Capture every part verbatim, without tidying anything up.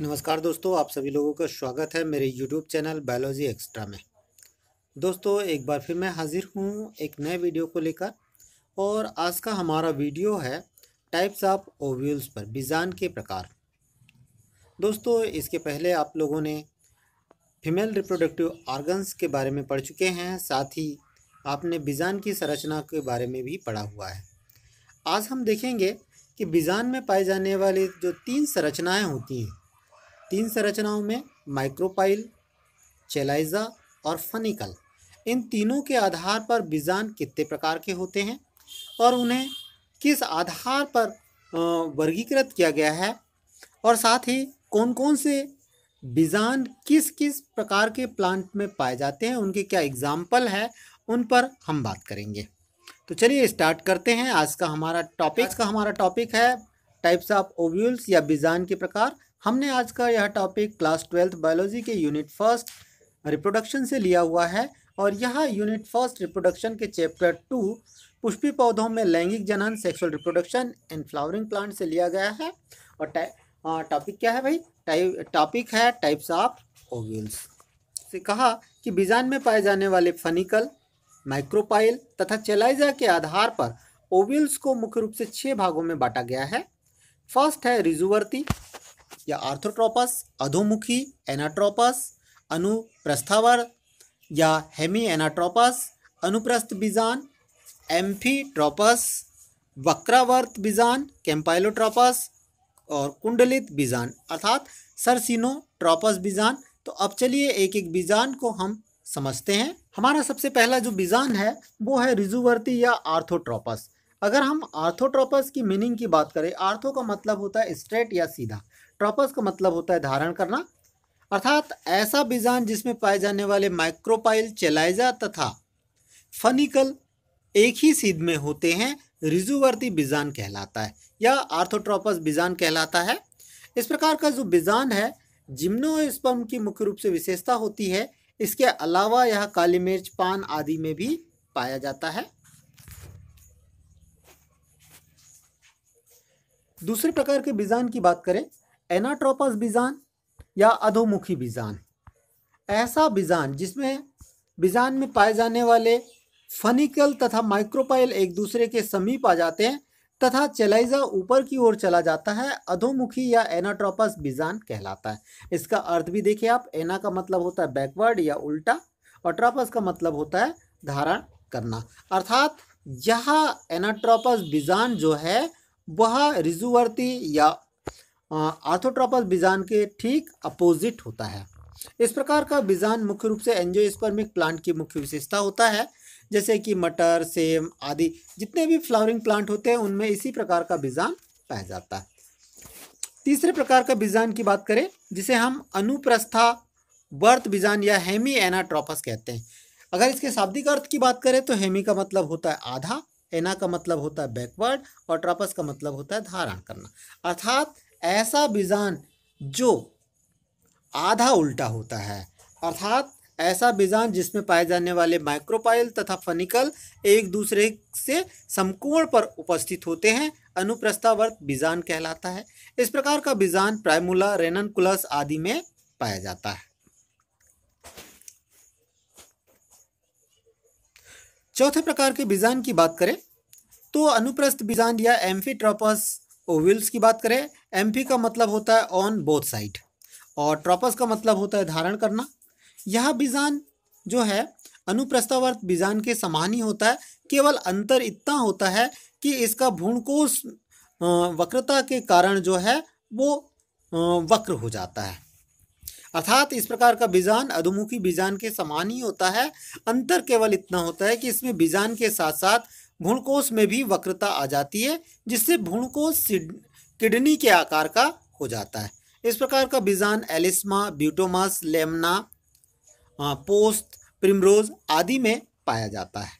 नमस्कार दोस्तों, आप सभी लोगों का स्वागत है मेरे यूट्यूब चैनल बायोलॉजी एक्स्ट्रा में। दोस्तों एक बार फिर मैं हाजिर हूँ एक नए वीडियो को लेकर, और आज का हमारा वीडियो है टाइप्स ऑफ ओव्यूल्स पर, बीजान के प्रकार। दोस्तों इसके पहले आप लोगों ने फीमेल रिप्रोडक्टिव ऑर्गन्स के बारे में पढ़ चुके हैं, साथ ही आपने बीजान की संरचना के बारे में भी पढ़ा हुआ है। आज हम देखेंगे कि बीजान में पाए जाने वाली जो तीन संरचनाएँ होती हैं, तीन संरचनाओं में माइक्रोपाइल, चेलाइजा और फनिकल, इन तीनों के आधार पर बीजान कितने प्रकार के होते हैं और उन्हें किस आधार पर वर्गीकृत किया गया है, और साथ ही कौन कौन से बीजान किस किस प्रकार के प्लांट में पाए जाते हैं, उनके क्या एग्जाम्पल है, उन पर हम बात करेंगे। तो चलिए स्टार्ट करते हैं। आज का हमारा टॉपिक का हमारा टॉपिक है टाइप्स ऑफ ओव्यूल्स या बीजान के प्रकार। हमने आज का यह टॉपिक क्लास ट्वेल्थ बायोलॉजी के यूनिट फर्स्ट रिप्रोडक्शन से लिया हुआ है, और यह यूनिट फर्स्ट रिप्रोडक्शन के चैप्टर टू पुष्पी पौधों में लैंगिक जनन, sexual reproduction and flowering plant से लिया गया है। और टॉपिक क्या है भाई? टॉपिक है टाइप्स ऑफ ओव्यूल्स। से कहा कि बीजान में पाए जाने वाले फनिकल, माइक्रोपाइल तथा चेलाइजा के आधार पर ओव्यूल्स को मुख्य रूप से छः भागों में बांटा गया है। फर्स्ट है रिजुवर्ती या ऑर्थ्रोट्रोपस, अधोमुखी एनाट्रोपस, अनुप्रस्थावर या हेमिएनाट्रोपस, अनुप्रस्थ बीजान, एम्फीट्रोपस, वक्रावर्त बीजान, कैम्पाइलोट्रोपस और कुंडलित बीजान अर्थात सर्सिनोट्रोपस बीजान। तो अब चलिए एक एक बीजान को हम समझते हैं। हमारा सबसे पहला जो बीजान है वो है रिजुवर्ती या ऑर्थ्रोट्रोपस। अगर हम ऑर्थ्रोट्रोपस की मीनिंग की बात करें, आर्थो का मतलब होता है स्ट्रेट या सीधा, ट्रोपस का मतलब होता है धारण करना, अर्थात ऐसा बीजान जिसमें पाए जाने वाले माइक्रोपाइल, चेलाइजा तथा फनिकल एक ही सीध में होते हैं, रिजुवर्ती बीजान कहलाता है या ऑर्थ्रोट्रोपस बीजान कहलाता है। इस प्रकार का जो बीजान है, जिम्नोस्पर्म की मुख्य रूप से विशेषता होती है। इसके अलावा यह काली मिर्च, पान आदि में भी पाया जाता है। दूसरे प्रकार के बीजान की बात करें, एनाट्रोपस बीजान या अधोमुखी बीजान, ऐसा बीजान जिसमें बीजान में पाए जाने वाले फनिकल तथा माइक्रोपाइल एक दूसरे के समीप आ जाते हैं तथा चेलाइजा ऊपर की ओर चला जाता है, अधोमुखी या एनाट्रोपस बीजान कहलाता है। इसका अर्थ भी देखिए आप, एना का मतलब होता है बैकवर्ड या उल्टा और ट्रोपस का मतलब होता है धारण करना, अर्थात यह एनाट्रोपस बीजान जो है वह रिजुवर्ती या ऑर्थ्रोट्रोपस बीजान के ठीक अपोजिट होता है। इस प्रकार का बीजान मुख्य रूप से एंजियोस्पर्मिक प्लांट की मुख्य विशेषता होता है, जैसे कि मटर, सेम आदि जितने भी फ्लावरिंग प्लांट होते हैं उनमें इसी प्रकार का बीजान पाया जाता है। तीसरे प्रकार का बीजान की बात करें, जिसे हम अनुप्रस्थावर्त बीजान या हेमी एनाट्रोपस कहते हैं। अगर इसके शाब्दिक अर्थ की बात करें तो हेमी का मतलब होता है आधा, एना का मतलब होता है बैकवर्ड और ट्रोपस का मतलब होता है धारण करना, अर्थात ऐसा बीजान जो आधा उल्टा होता है, अर्थात ऐसा बीजान जिसमें पाए जाने वाले माइक्रोपाइल तथा फनिकल एक दूसरे से समकोण पर उपस्थित होते हैं, अनुप्रस्थावर्त बीजान कहलाता है। इस प्रकार का बीजान प्राइमुला, रेननकुलस आदि में पाया जाता है। चौथे प्रकार के बीजान की बात करें तो अनुप्रस्थ बीजान या एम्फीट्रोपस ओव्यूल्स की बात करें, एम्फी का मतलब होता है ऑन बोथ साइड और ट्रोपस का मतलब होता है धारण करना। यह बीजान जो है अनुप्रस्थावर्त बीजान के समान ही होता है, केवल अंतर इतना होता है कि इसका भ्रूणकोष वक्रता के कारण जो है वो वक्र हो जाता है, अर्थात इस प्रकार का बीजान अधोमुखी बीजान के समान ही होता है। अंतर केवल इतना होता है कि इसमें बीजान के साथ साथ भ्रूणकोष में भी वक्रता आ जाती है, जिससे भ्रूणकोष किडनी के आकार का हो जाता है। इस प्रकार का बीजान एलिस्मा, ब्यूटोमस, लेमना, पोस्ट, प्रिमरोज आदि में पाया जाता है।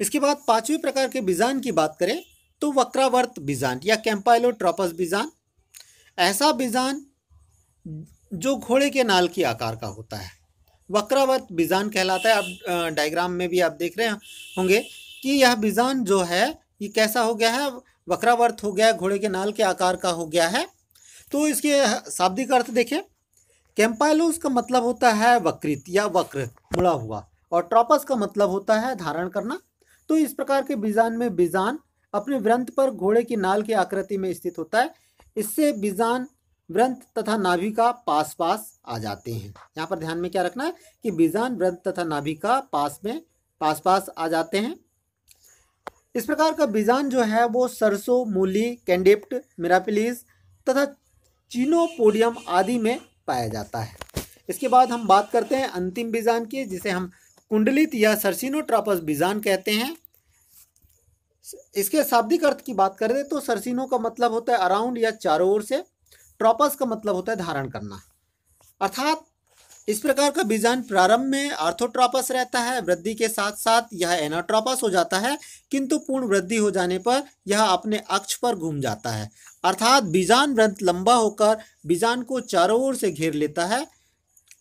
इसके बाद पांचवें प्रकार के बीजान की बात करें तो वक्रावर्त बीजान या कैम्पाइलोट्रोपस बीजान, ऐसा बीजान जो घोड़े के नाल के आकार का होता है, वक्रावर्त बीजान कहलाता है। अब डायग्राम में भी आप देख रहे होंगे कि यह बीजान जो है ये कैसा हो गया है, वक्रावर्त हो गया है, घोड़े के नाल के आकार का हो गया है। तो इसके शाब्दिक अर्थ देखें, कैम्पाइलोस का मतलब होता है वक्रित या वक्र, मुड़ा हुआ, और ट्रॉपस का मतलब होता है धारण करना। तो इस प्रकार के बीजान में बीजान अपने वृंत पर घोड़े की नाल की आकृति में स्थित होता है। इससे बीजान, वृंत तथा नाभि का पास पास आ जाते हैं। यहाँ पर ध्यान में क्या रखना है कि बीजान वृंत तथा नाभि का पास में पास पास आ जाते हैं। इस प्रकार का बीजान जो है वो सरसों, मूली, कैंडिप्ट, मिरापिलिस तथा चीनोपोडियम आदि में पाया जाता है। इसके बाद हम बात करते हैं अंतिम बीजान की, जिसे हम कुंडलित या सर्सिनोट्रॉपस बीजान कहते हैं। इसके शाब्दिक अर्थ की बात करें तो सर्सिनो का मतलब होता है अराउंड या चारों ओर से, ट्रॉपस का मतलब होता है धारण करना। अर्थात इस प्रकार का बीजान प्रारंभ में ऑर्थोट्रॉपस रहता है, वृद्धि के साथ साथ यह एनाट्रॉपस हो जाता है, किंतु पूर्ण वृद्धि हो जाने पर यह अपने अक्ष पर घूम जाता है। अर्थात बीजान वृंत लंबा होकर बीजान को चारों ओर से घेर लेता है।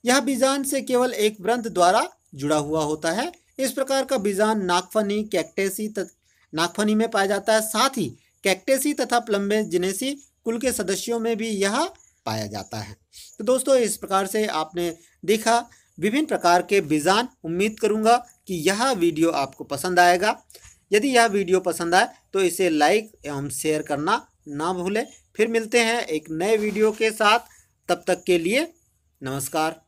यह बीजान से केवल एक वृंत द्वारा जुड़ा हुआ होता है। इस प्रकार का बीजान नागफनी, कैक्टेसी नागफनी में पाया जाता है। साथ ही कैक्टेसी तथा प्लम्बागिनेसी कुल के सदस्यों में भी यह पाया जाता है। तो दोस्तों, इस प्रकार से आपने देखा विभिन्न प्रकार के बीजान। उम्मीद करूंगा कि यह वीडियो आपको पसंद आएगा। यदि यह वीडियो पसंद आए तो इसे लाइक एवं शेयर करना ना भूलें। फिर मिलते हैं एक नए वीडियो के साथ, तब तक के लिए नमस्कार।